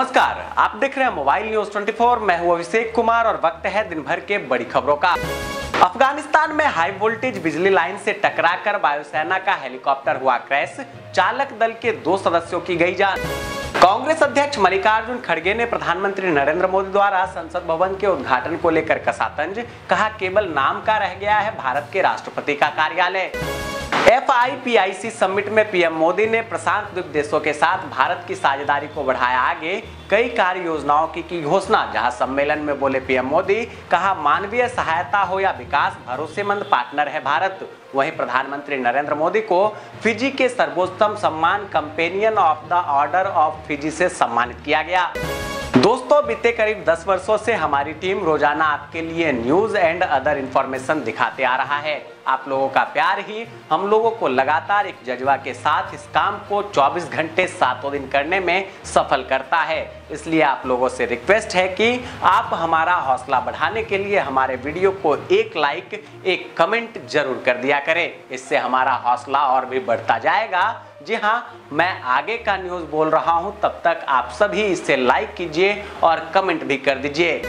नमस्कार, आप देख रहे हैं मोबाइल न्यूज 24। मैं हूं अभिषेक कुमार और वक्त है दिन भर के बड़ी खबरों का। अफगानिस्तान में हाई वोल्टेज बिजली लाइन से टकराकर वायुसेना का हेलीकॉप्टर हुआ क्रैश, चालक दल के 2 सदस्यों की गई जान। कांग्रेस अध्यक्ष मल्लिकार्जुन खड़गे ने प्रधानमंत्री नरेंद्र मोदी द्वारा संसद भवन के उद्घाटन को लेकर कसा तंज, कहा केवल नाम का रह गया है भारत के राष्ट्रपति का कार्यालय। FIPIC समिट में पीएम मोदी ने प्रशांत द्वीप देशों के साथ भारत की साझेदारी को बढ़ाया आगे, कई कार्य योजनाओं की घोषणा। जहां सम्मेलन में बोले पीएम मोदी, कहा मानवीय सहायता हो या विकास, भरोसेमंद पार्टनर है भारत। वहीं प्रधानमंत्री नरेंद्र मोदी को फिजी के सर्वोच्चतम सम्मान companion of the order of Fiji से सम्मानित किया गया। दोस्तों, बीते करीब 10 वर्षों से हमारी टीम रोजाना आपके लिए न्यूज एंड अदर इंफॉर्मेशन दिखाते आ रहा है। आप लोगों का प्यार ही हम लोगों को लगातार एक जज्बा के साथ इस काम को 24 घंटे 7 दिन करने में सफल करता है। इसलिए आप लोगों से रिक्वेस्ट है कि आप हमारा हौसला बढ़ाने के लिए हमारे वीडियो को एक लाइक, एक कमेंट जरूर कर दिया करें। इससे हमारा हौसला और भी बढ़ता जाएगा। जी हाँ, मैं आगे का न्यूज़ बोल रहा हूँ, तब तक आप सभी इसे लाइक कीजिए और कमेंट भी कर दीजिए।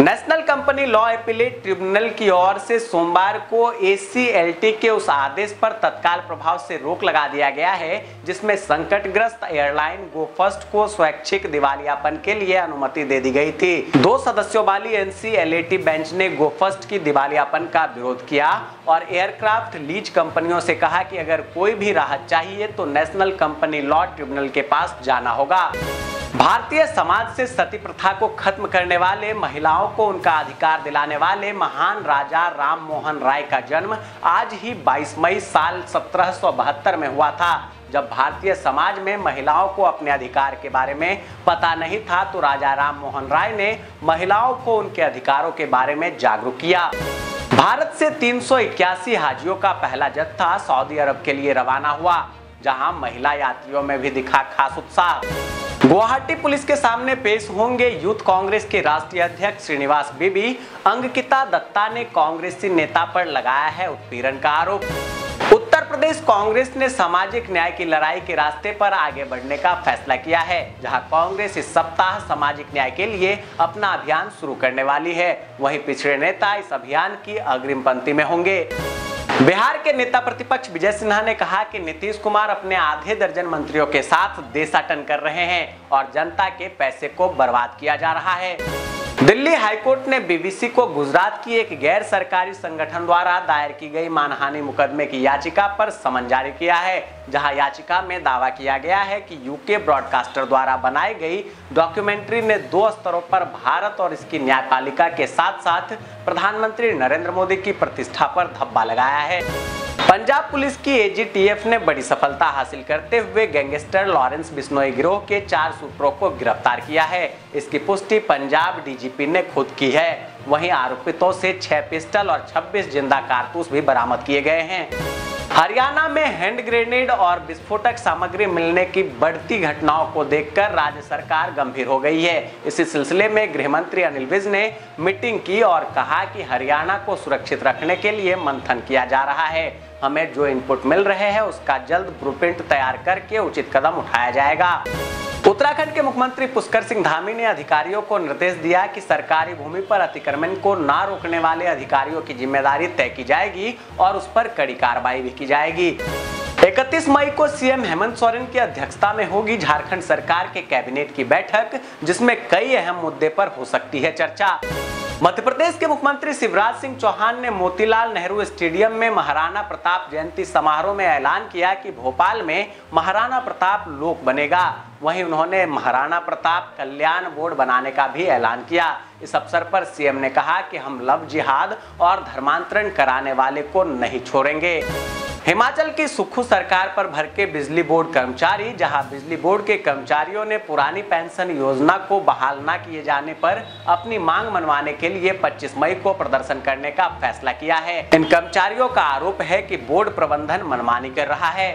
National company law appellate tribunal की ओर से सोमवार को एसीएलटी के उस आदेश पर तत्काल प्रभाव से रोक लगा दिया गया है जिसमें संकटग्रस्त एयरलाइन गोफर्स्ट को स्वैच्छिक दिवालियापन के लिए अनुमति दे दी गई थी। 2 सदस्यों वाली एनसीएलएटी बेंच ने गोफर्स्ट की दिवालियापन का विरोध किया और एयरक्राफ्ट लीज कंपनियों से कहा कि अगर कोई भी राहत चाहिए तो नेशनल कंपनी लॉ ट्रिब्यूनल के पास जाना होगा। भारतीय समाज से सती प्रथा को खत्म करने वाले, महिलाओं को उनका अधिकार दिलाने वाले महान राजा राम मोहन राय का जन्म आज ही 22 मई साल 1772 में हुआ था। जब भारतीय समाज में महिलाओं को अपने अधिकार के बारे में पता नहीं था तो राजा राम मोहन राय ने महिलाओं को उनके अधिकारों के बारे में जागरूक किया। भारत से 381 हाजियों का पहला जत्था सऊदी अरब के लिए रवाना हुआ, जहां महिला यात्रियों में भी दिखा खास उत्साह। गुवाहाटी पुलिस के सामने पेश होंगे यूथ कांग्रेस के राष्ट्रीय अध्यक्ष श्रीनिवास बीबी अंकिता दत्ता ने कांग्रेसी नेता पर लगाया है उत्पीड़न का आरोप। उत्तर प्रदेश कांग्रेस ने सामाजिक न्याय की लड़ाई के रास्ते पर आगे बढ़ने का फैसला किया है, जहां कांग्रेस इस सप्ताह सामाजिक न्याय के लिए अपना अभियान शुरू करने वाली है। वहीं पिछड़े नेता इस अभियान की अग्रिम पंक्ति में होंगे। बिहार के नेता प्रतिपक्ष विजय सिन्हा ने कहा कि नीतीश कुमार अपने आधे दर्जन मंत्रियों के साथ देशाटन कर रहे हैं और जनता के पैसे को बर्बाद किया जा रहा है। दिल्ली हाईकोर्ट ने बीबीसी को गुजरात की एक गैर सरकारी संगठन द्वारा दायर की गई मानहानि मुकदमे की याचिका पर समन जारी किया है, जहां याचिका में दावा किया गया है कि यूके ब्रॉडकास्टर द्वारा बनाई गई डॉक्यूमेंट्री ने 2 स्तरों पर भारत और इसकी न्यायपालिका के साथ साथ प्रधानमंत्री नरेंद्र मोदी की प्रतिष्ठा पर धब्बा लगाया है। पंजाब पुलिस की एजीटीएफ ने बड़ी सफलता हासिल करते हुए गैंगस्टर लॉरेंस बिश्नोई गिरोह के 4 सूत्रों को गिरफ्तार किया है। इसकी पुष्टि पंजाब डीजीपी ने खुद की है। वहीं आरोपितों से 6 पिस्टल और 26 जिंदा कारतूस भी बरामद किए गए हैं। हरियाणा में हैंड ग्रेनेड और विस्फोटक सामग्री मिलने की बढ़ती घटनाओं को देखकर राज्य सरकार गंभीर हो गई है। इसी सिलसिले में गृह मंत्री अनिल विज ने मीटिंग की और कहा कि हरियाणा को सुरक्षित रखने के लिए मंथन किया जा रहा है। हमें जो इनपुट मिल रहे हैं उसका जल्द ब्लूप्रिंट तैयार करके उचित कदम उठाया जाएगा। उत्तराखंड के मुख्यमंत्री पुष्कर सिंह धामी ने अधिकारियों को निर्देश दिया कि सरकारी भूमि पर अतिक्रमण को ना रोकने वाले अधिकारियों की जिम्मेदारी तय की जाएगी और उस पर कड़ी कार्रवाई भी की जाएगी। 31 मई को सीएम हेमंत सोरेन की अध्यक्षता में होगी झारखंड सरकार के कैबिनेट की बैठक, जिसमें कई अहम मुद्दे पर हो सकती है चर्चा। मध्य प्रदेश के मुख्यमंत्री शिवराज सिंह चौहान ने मोतीलाल नेहरू स्टेडियम में महाराणा प्रताप जयंती समारोह में ऐलान किया कि भोपाल में महाराणा प्रताप लोक बनेगा। वहीं उन्होंने महाराणा प्रताप कल्याण बोर्ड बनाने का भी ऐलान किया। इस अवसर पर सीएम ने कहा कि हम लव जिहाद और धर्मांतरण कराने वाले को नहीं छोड़ेंगे। हिमाचल की सुखू सरकार पर भड़के बिजली बोर्ड कर्मचारी, जहां बिजली बोर्ड के कर्मचारियों ने पुरानी पेंशन योजना को बहाल न किए जाने पर अपनी मांग मनवाने के लिए 25 मई को प्रदर्शन करने का फैसला किया है। इन कर्मचारियों का आरोप है कि बोर्ड प्रबंधन मनमानी कर रहा है।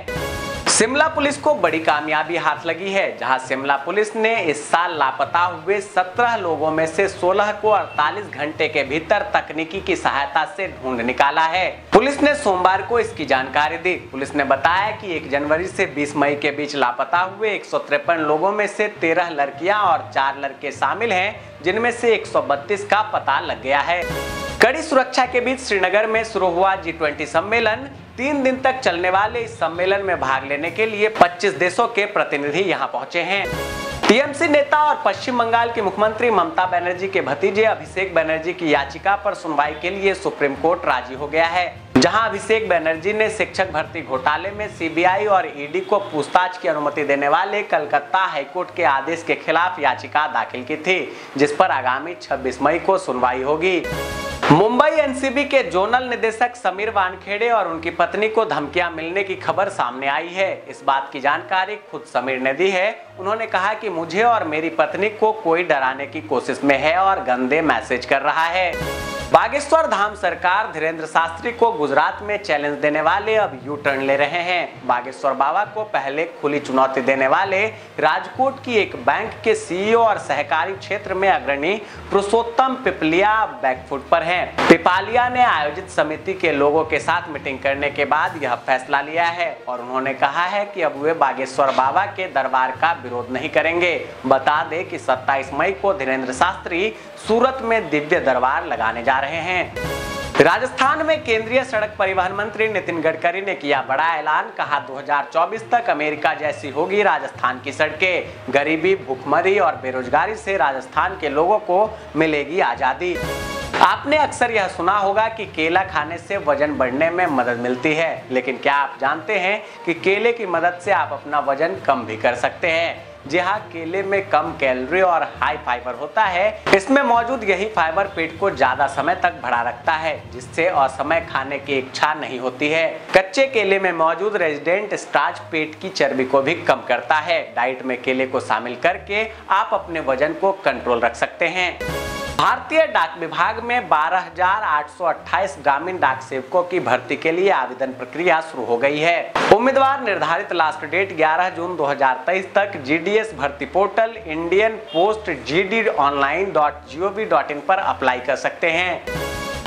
शिमला पुलिस को बड़ी कामयाबी हाथ लगी है, जहां शिमला पुलिस ने इस साल लापता हुए 17 लोगों में से 16 को 48 घंटे के भीतर तकनीकी की सहायता से ढूंढ निकाला है। पुलिस ने सोमवार को इसकी जानकारी दी। पुलिस ने बताया कि 1 जनवरी से 20 मई के बीच लापता हुए 153 लोगों में से 13 लड़कियां और 4 लड़के शामिल हैं, जिनमें से 132 का पता लग गया है। कड़ी सुरक्षा के बीच श्रीनगर में शुरू हुआ G20 सम्मेलन। 3 दिन तक चलने वाले इस सम्मेलन में भाग लेने के लिए 25 देशों के प्रतिनिधि यहां पहुंचे हैं। टीएमसी नेता और पश्चिम बंगाल की मुख्यमंत्री ममता बनर्जी के भतीजे अभिषेक बनर्जी की याचिका पर सुनवाई के लिए सुप्रीम कोर्ट राजी हो गया है, जहां अभिषेक बनर्जी ने शिक्षक भर्ती घोटाले में CBI और ED को पूछताछ की अनुमति देने वाले कलकत्ता हाईकोर्ट के आदेश के खिलाफ याचिका दाखिल की थी, जिस पर आगामी 26 मई को सुनवाई होगी। मुंबई एनसीबी के जोनल निदेशक समीर वानखेड़े और उनकी पत्नी को धमकियां मिलने की खबर सामने आई है। इस बात की जानकारी खुद समीर ने दी है। उन्होंने कहा कि मुझे और मेरी पत्नी को कोई डराने की कोशिश में है और गंदे मैसेज कर रहा है। बागेश्वर धाम सरकार धीरेन्द्र शास्त्री को गुजरात में चैलेंज देने वाले अब यू टर्न ले रहे हैं। बागेश्वर बाबा को पहले खुली चुनौती देने वाले राजकोट की एक बैंक के CEO और सहकारी क्षेत्र में अग्रणी पुरुषोत्तम पिपलिया बैकफुट पर हैं। पिपालिया ने आयोजित समिति के लोगों के साथ मीटिंग करने के बाद यह फैसला लिया है और उन्होंने कहा है कि अब वे बागेश्वर बाबा के दरबार का विरोध नहीं करेंगे। बता दें कि 27 मई को धीरेन्द्र शास्त्री सूरत में दिव्य दरबार लगाने जा रहे हैं। राजस्थान में केंद्रीय सड़क परिवहन मंत्री नितिन गडकरी ने किया बड़ा ऐलान। कहा 2024 तक अमेरिका जैसी होगी राजस्थान की सड़कें। गरीबी, भूखमरी और बेरोजगारी से राजस्थान के लोगों को मिलेगी आजादी। आपने अक्सर यह सुना होगा कि केला खाने से वजन बढ़ने में मदद मिलती है, लेकिन क्या आप जानते हैं कि केले की मदद से आप अपना वजन कम भी कर सकते हैं। जी हाँ, केले में कम कैलोरी और हाई फाइबर होता है। इसमें मौजूद यही फाइबर पेट को ज्यादा समय तक भरा रखता है, जिससे असमय खाने की इच्छा नहीं होती है। कच्चे केले में मौजूद रेजिडेंट स्टार्च पेट की चर्बी को भी कम करता है। डाइट में केले को शामिल करके आप अपने वजन को कंट्रोल रख सकते हैं। भारतीय डाक विभाग में 12,828 ग्रामीण डाक सेवकों की भर्ती के लिए आवेदन प्रक्रिया शुरू हो गई है। उम्मीदवार निर्धारित लास्ट डेट 11 जून 2023 तक GDS भर्ती पोर्टल indianpostgd.online.gov.in पर अप्लाई कर सकते हैं।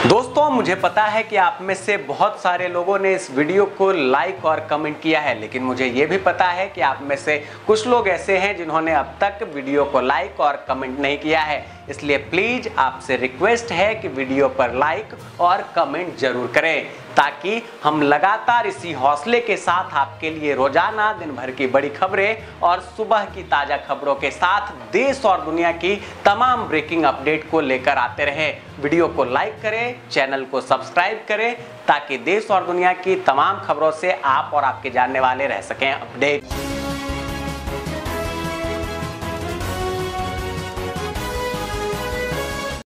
दोस्तों, मुझे पता है कि आप में से बहुत सारे लोगों ने इस वीडियो को लाइक और कमेंट किया है, लेकिन मुझे ये भी पता है कि आप में से कुछ लोग ऐसे हैं जिन्होंने अब तक वीडियो को लाइक और कमेंट नहीं किया है। इसलिए प्लीज आपसे रिक्वेस्ट है कि वीडियो पर लाइक और कमेंट जरूर करें, ताकि हम लगातार इसी हौसले के साथ आपके लिए रोजाना दिन भर की बड़ी खबरें और सुबह की ताजा खबरों के साथ देश और दुनिया की तमाम ब्रेकिंग अपडेट को लेकर आते रहे। वीडियो को लाइक करें, चैनल को सब्सक्राइब करें, ताकि देश और दुनिया की तमाम खबरों से आप और आपके जानने वाले रह सकें अपडेट।